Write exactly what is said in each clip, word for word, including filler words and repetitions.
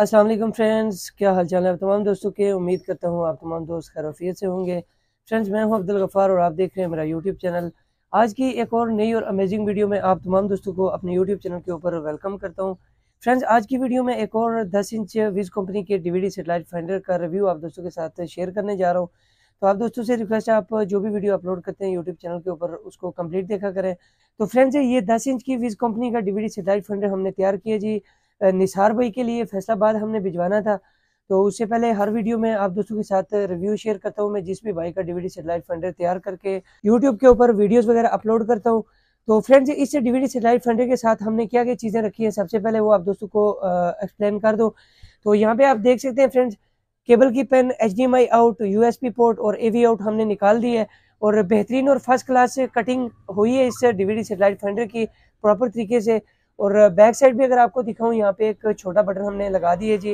अस्सलाम वालेकुम फ्रेंड्स, क्या हाल चाल है आप तमाम दोस्तों के। उम्मीद करता हूँ आप तमाम दोस्त खैरियत से होंगे। फ्रेंड्स, मैं हूँ अब्दुल गफ़ार और आप देख रहे हैं मेरा यूट्यूब चैनल। आज की एक और नई और अमेजिंग वीडियो में आप तमाम दोस्तों को अपने यूट्यूब चैनल के ऊपर वेलकम करता हूँ। फ्रेंड्स, आज की वीडियो में एक और दस इंच विज़ कंपनी के डीवीडी सेटेलाइट फाइंडर का रिव्यू आप दोस्तों के साथ शेयर करने जा रहा हूँ। तो आप दोस्तों से रिक्वेस्ट है, आप जो भी वीडियो अपलोड करते हैं यूट्यूब चैनल के ऊपर उसको कंप्लीट देखा करें। तो फ्रेंड्स, ये दस इंच की विज़ कंपनी का डीवीडी सेटेलाइट फाइंडर हमने तैयार किया जी निसार भाई के लिए। फैसलाबाद हमने भिजवाना था, तो उससे पहले हर वीडियो में आप दोस्तों के साथ रिव्यू शेयर करता हूँ मैं, जिस भी भाई का डीवीडी सेटेलाइट फाइंडर तैयार करके यूट्यूब के ऊपर वीडियोस वगैरह अपलोड करता हूँ। तो फ्रेंड्स, इस डीवीडी सेटेलाइट फाइंडर के साथ हमने क्या क्या चीज़ें रखी हैं, सबसे पहले वो आप दोस्तों को एक्सप्लेन कर दो। तो यहाँ पे आप देख सकते हैं फ्रेंड्स, केबल की पेन, H D M I out, U S B port और ए वी आउट हमने निकाल दी है और बेहतरीन और फर्स्ट क्लास कटिंग हुई है इस डीवीडी सेटेलाइट फाइंडर की प्रॉपर तरीके से। और बैक साइड भी अगर आपको दिखाऊं, यहाँ पे एक छोटा बटन हमने लगा दिया जी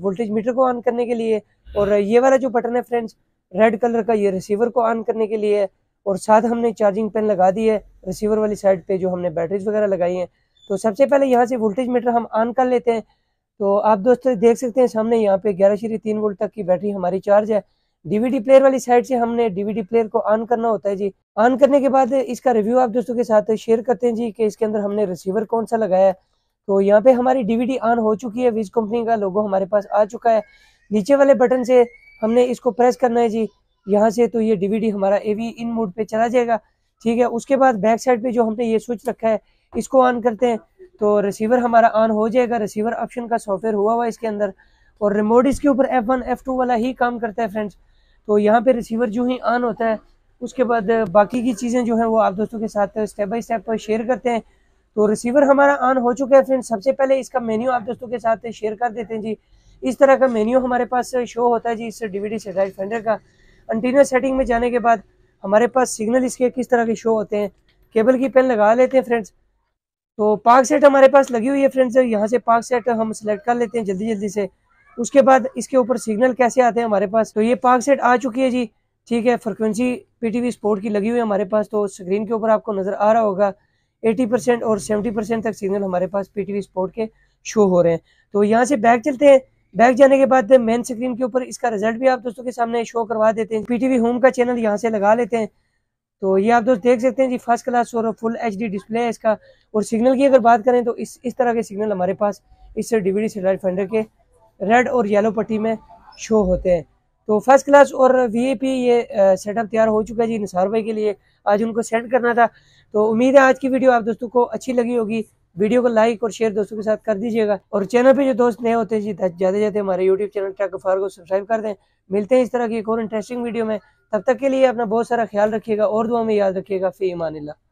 वोल्टेज मीटर को ऑन करने के लिए, और ये वाला जो बटन है फ्रेंड्स रेड कलर का, ये रिसीवर को ऑन करने के लिए है। और साथ हमने चार्जिंग पेन लगा दी है रिसीवर वाली साइड पे, जो हमने बैटरीज वगैरह लगाई हैं। तो सबसे पहले यहाँ से वोल्टेज मीटर हम ऑन कर लेते हैं। तो आप दोस्तों देख सकते हैं सामने यहाँ पे ग्यारह शरीर तीन वोल्ट तक की बैटरी हमारी चार्ज है। डीवीडी प्लेयर वाली साइड से हमने डीवीडी प्लेयर को ऑन करना होता है जी। ऑन करने के बाद इसका रिव्यू आप दोस्तों के साथ शेयर करते हैं जी, कि इसके अंदर हमने रिसीवर कौन सा लगाया है। तो यहाँ पे हमारी डीवीडी ऑन हो चुकी है, विज़ कंपनी का लोगो हमारे पास आ चुका है। नीचे वाले बटन से हमने इसको प्रेस करना है जी, यहाँ से। तो ये डीवीडी हमारा एवी इन मोड पे चला जाएगा, ठीक है। उसके बाद बैक साइड पे जो हमने ये स्विच रखा है इसको ऑन करते हैं, तो रिसीवर हमारा ऑन हो जाएगा। रिसीवर ऑप्शन का सॉफ्टवेयर हुआ हुआ इसके अंदर, और रिमोट इसके ऊपर एफ वन एफ टू वाला ही काम करता है फ्रेंड्स। तो यहाँ पे रिसीवर जो ही ऑन होता है, उसके बाद बाकी की चीज़ें जो हैं वो आप दोस्तों के साथ स्टेप बाय स्टेप शेयर करते हैं। तो रिसीवर हमारा ऑन हो चुका है फ्रेंड्स। सबसे पहले इसका मेन्यू आप दोस्तों के साथ शेयर कर देते हैं जी। इस तरह का मेन्यू हमारे पास शो होता है जी इस डीवीडी सेटेलाइट फाइंडर का। एंटीना सेटिंग में जाने के बाद हमारे पास सिग्नल इसके किस तरह के शो होते हैं। केबल की पेन लगा लेते हैं फ्रेंड्स। तो पार्क सेट हमारे पास लगी हुई है फ्रेंड्स, यहाँ से पार्क सेट हम सेलेक्ट कर लेते हैं जल्दी जल्दी से। उसके बाद इसके ऊपर सिग्नल कैसे आते हैं हमारे पास, तो ये पार्क सेट आ चुकी है जी, ठीक है। फ्रिक्वेंसी पीटीवी स्पोर्ट की लगी हुई है हमारे पास, तो स्क्रीन के ऊपर आपको नज़र आ रहा होगा अस्सी परसेंट और सत्तर परसेंट तक सिग्नल हमारे पास पीटीवी स्पोर्ट के शो हो रहे हैं। तो यहाँ से बैक चलते हैं। बैक जाने के बाद मेन स्क्रीन के ऊपर इसका रिजल्ट भी आप दोस्तों के सामने शो करवा देते हैं। पीटीवी होम का चैनल यहाँ से लगा लेते हैं। तो ये आप दोस्त देख सकते हैं जी, फर्स्ट क्लास और फुल एचडी डिस्प्ले है इसका। और सिग्नल की अगर बात करें तो इस इस तरह के सिग्नल हमारे पास इस डीवीडी सेटेलाइट फाइंडर के रेड और येलो पट्टी में शो होते हैं। तो फर्स्ट क्लास और वीआईपी ये सेटअप तैयार हो चुका है जी निसार भाई के लिए, आज उनको सेट करना था। तो उम्मीद है आज की वीडियो आप दोस्तों को अच्छी लगी होगी। वीडियो को लाइक और शेयर दोस्तों के साथ कर दीजिएगा, और चैनल पे जो दोस्त नए होते हैं जी ज्यादा ज्यादा हमारे यूट्यूब चैनल टेक गफ्फार को सब्सक्राइब कर दें। मिलते हैं इस तरह की एक और इंटरेस्टिंग वीडियो में, तब तक के लिए अपना बहुत सारा ख्याल रखिएगा और दुआ में याद रखिएगा। फी अमान अल्लाह।